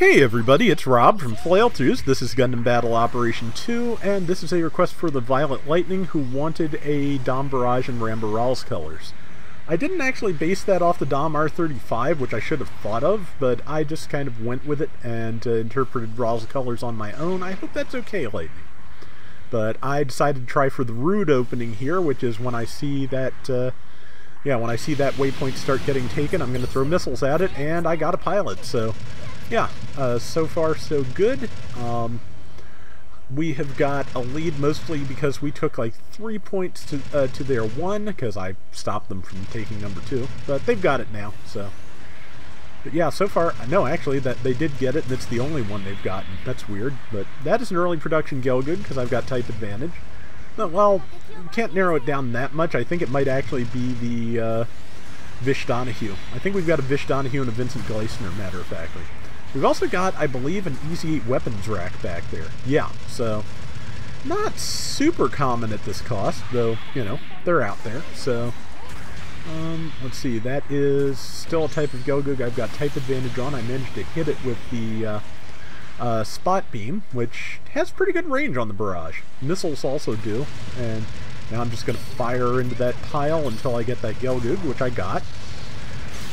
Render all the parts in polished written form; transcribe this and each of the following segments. Hey everybody, it's Rob from Flail2s. This is Gundam Battle Operation 2, and this is a request for the Violet Lightning, who wanted a Dom Barrage and Rambaral's colors. I didn't actually base that off the Dom R35, which I should have thought of, but I just kind of went with it and interpreted Ral's colors on my own. I hope that's okay, Lightning. But I decided to try for the Rude opening here, which is when I see that, when I see that waypoint start getting taken, I'm going to throw missiles at it, and I got a pilot, so... yeah, so far so good. We have got a lead mostly because we took like 3 points to their one, because I stopped them from taking number two, but they've got it now, so. But yeah, so far, no, actually, that they did get it, and it's the only one they've gotten. That's weird, but that is an early production Gelgood, because I've got type advantage. No, well, can't narrow it down that much. I think it might actually be the Vish Donahue. I think we've got a Vish Donahue and a Vincent Gleisner, matter of factly. We've also got, I believe, an EZ-8 weapons rack back there. Yeah, so not super common at this cost, though, you know, they're out there. So, let's see, that is still a type of Gelgoog I've got type advantage on. I managed to hit it with the spot beam, which has pretty good range on the barrage. Missiles also do, and now I'm just going to fire into that pile until I get that Gelgoog, which I got.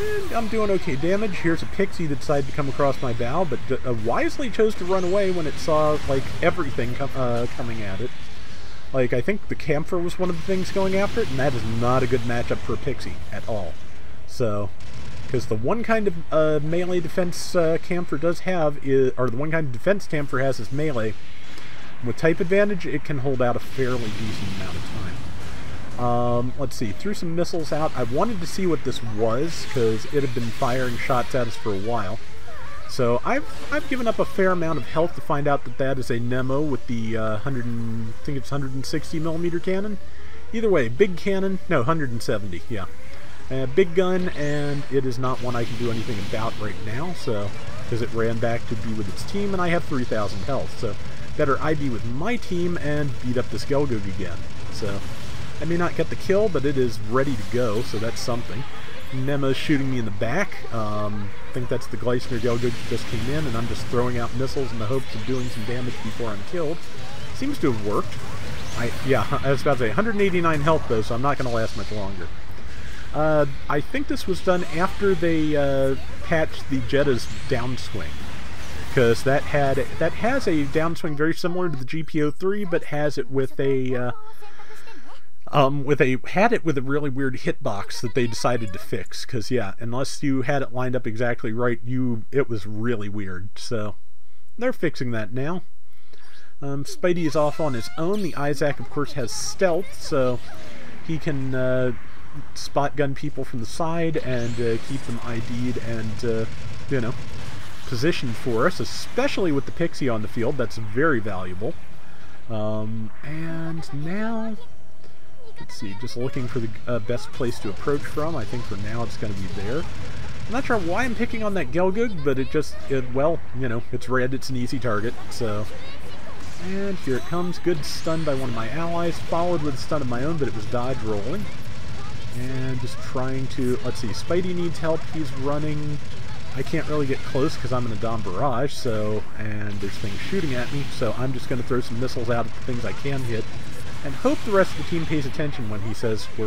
And I'm doing okay damage. Here's a Pixie that decided to come across my bow, but wisely chose to run away when it saw, like, everything coming at it. Like, I think the camphor was one of the things going after it, and that is not a good matchup for a Pixie at all. So, because the one kind of melee defense camphor does have, or the one kind of defense camphor has is melee. With type advantage, it can hold out a fairly decent amount of time. Let's see, threw some missiles out. I wanted to see what this was, because it had been firing shots at us for a while. So I've given up a fair amount of health to find out that that is a Nemo with the 160 millimeter cannon. Either way, big cannon, no, 170, yeah. Big gun, and it is not one I can do anything about right now, so, because it ran back to be with its team, and I have 3,000 health, so better I be with my team and beat up this Gelgoog again, so... I may not get the kill, but it is ready to go, so that's something. Nemo's shooting me in the back. I think that's the Gleisner Gelgood that just came in, and I'm just throwing out missiles in the hopes of doing some damage before I'm killed. Seems to have worked. I was about to say, 189 health, though, so I'm not going to last much longer. I think this was done after they patched the Jetta's downswing, because that has a downswing very similar to the GPO-3, but has it with a... had it with a really weird hitbox that they decided to fix, because yeah, unless you had it lined up exactly right, it was really weird. So they're fixing that now. Spidey is off on his own. The Isaac, of course, has stealth, so he can spot gun people from the side and keep them ID'd and you know, positioned for us, especially with the Pixie on the field. That's very valuable. And now. Let's see, just looking for the best place to approach from. I think for now it's going to be there. I'm not sure why I'm picking on that Gelgoog, but well, you know, it's red, it's an easy target, so. And here it comes, good stun by one of my allies, followed with a stun of my own, but it was dodge rolling. And just trying to, let's see, Spidey needs help, he's running. I can't really get close because I'm in a Dom Barrage, so, and there's things shooting at me, so I'm just going to throw some missiles out at the things I can hit. And hope the rest of the team pays attention when he says he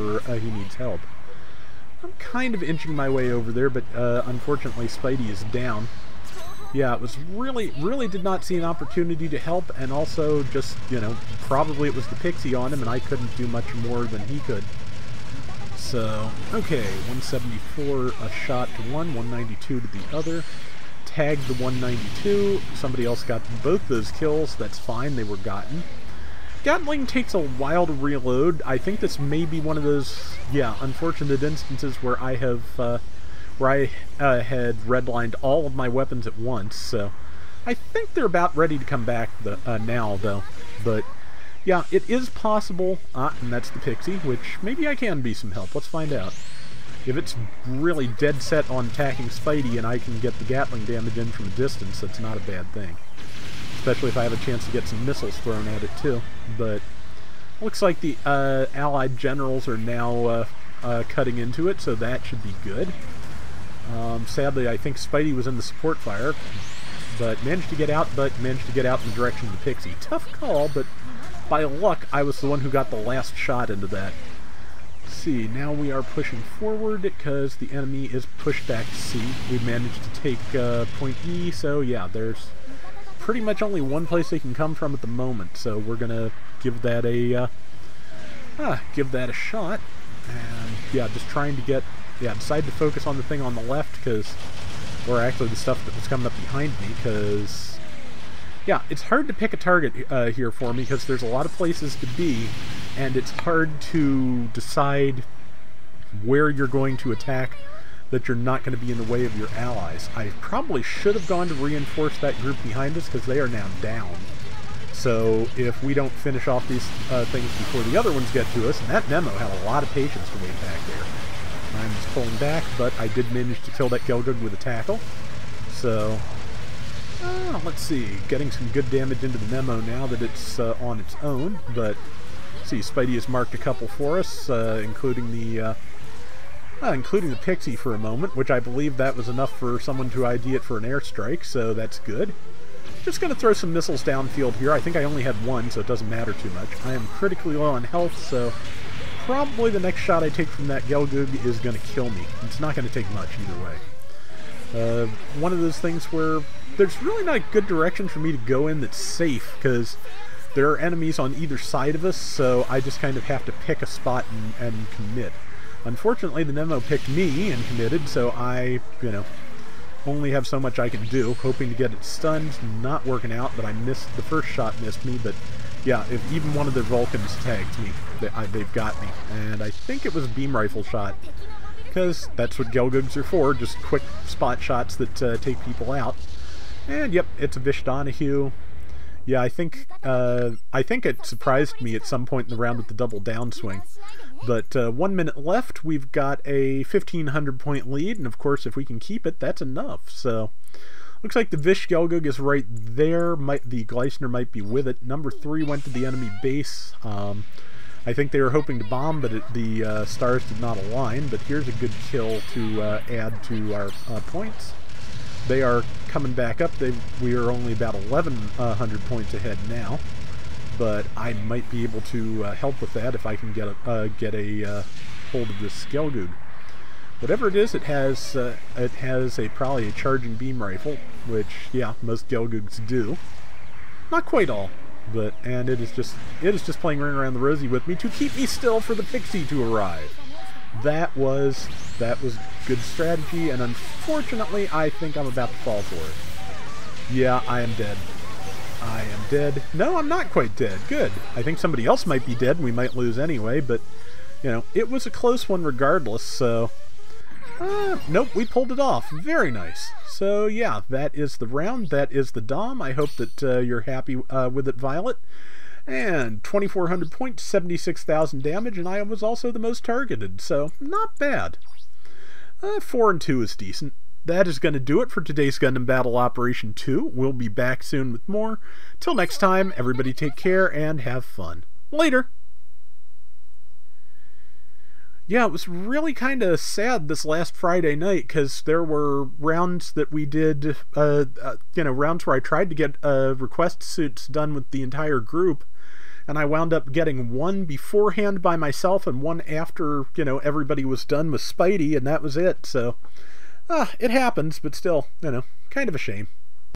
needs help. I'm kind of inching my way over there, but unfortunately Spidey is down. Yeah, it was really did not see an opportunity to help, and also just, you know, probably it was the Pixie on him, and I couldn't do much more than he could. So, okay, 174 a shot to one, 192 to the other. Tagged the 192, somebody else got both those kills, that's fine, they were gotten. Gatling takes a while to reload. I think this may be one of those, yeah, unfortunate instances where I have, had redlined all of my weapons at once, so I think they're about ready to come back now, though, but yeah, it is possible, and that's the Pixie, which maybe I can be some help, let's find out. If it's really dead set on attacking Spidey and I can get the Gatling damage in from a distance, that's not a bad thing. Especially if I have a chance to get some missiles thrown at it, too. But looks like the Allied generals are now cutting into it, so that should be good. Sadly, I think Spidey was in the support fire. but managed to get out, in the direction of the Pixie. Tough call, but by luck, I was the one who got the last shot into that. Let's see, now we are pushing forward because the enemy is pushed back to sea. We managed to take point E, so yeah, there's pretty much only one place they can come from at the moment, so we're gonna give that a shot. And yeah, just trying to get, yeah, decide to focus on the thing on the left, because, or actually the stuff that was coming up behind me, because, yeah, it's hard to pick a target here for me, because there's a lot of places to be, and it's hard to decide where you're going to attack that you're not going to be in the way of your allies. I probably should have gone to reinforce that group behind us, because they are now down. So if we don't finish off these things before the other ones get to us, and that Nemo had a lot of patience to wait back there. I'm just pulling back, but I did manage to kill that Gelgood with a tackle. So, let's see, getting some good damage into the Nemo now that it's on its own, but see, Spidey has marked a couple for us, including the Pixie for a moment, which I believe that was enough for someone to ID it for an airstrike, so that's good. Just going to throw some missiles downfield here. I think I only had one, so it doesn't matter too much. I am critically low on health, so probably the next shot I take from that Gelgoog is going to kill me. It's not going to take much either way. One of those things where there's really not a good direction for me to go in that's safe, because there are enemies on either side of us, so I just kind of have to pick a spot and commit. Unfortunately, the Nemo picked me and committed, so I, you know, only have so much I can do. Hoping to get it stunned, not working out, but I missed, the first shot missed me, but yeah, if even one of their Vulcans tagged me, they've got me. And I think it was a beam rifle shot, because that's what Gelgoogs are for, just quick spot shots that take people out. And yep, it's a Vish Donahue. Yeah, I think it surprised me at some point in the round with the double downswing. But 1 minute left, we've got a 1,500 point lead, and of course if we can keep it, that's enough. So, looks like the Vish Gelgoog is right there. The Gleisner might be with it. Number 3 went to the enemy base. I think they were hoping to bomb, but the stars did not align. But here's a good kill to add to our points. They are coming back up. We are only about 1,100 points ahead now, but I might be able to help with that if I can get a hold of this Gelgood. Whatever it is, it has a probably a charging beam rifle, which yeah, most Gelgoods do. Not quite all, but and it is just playing Ring Around the Rosie with me to keep me still for the Pixie to arrive. That was good strategy, and unfortunately, I think I'm about to fall for it. Yeah, I am dead. I am dead. No, I'm not quite dead. Good. I think somebody else might be dead, and we might lose anyway, but, you know, it was a close one regardless, so... nope, we pulled it off. Very nice. So, yeah, that is the round. That is the Dom. I hope that you're happy with it, Violet. And 2,400 points, 76,000 damage, and I was also the most targeted, so not bad. 4 and 2 is decent. That is going to do it for today's Gundam Battle Operation 2. We'll be back soon with more. Till next time, everybody take care and have fun. Later! Yeah, it was really kind of sad this last Friday night, because there were rounds that we did, you know, rounds where I tried to get request suits done with the entire group, and I wound up getting one beforehand by myself and one after, you know, everybody was done with Spidey, and that was it. So, it happens, but still, you know, kind of a shame.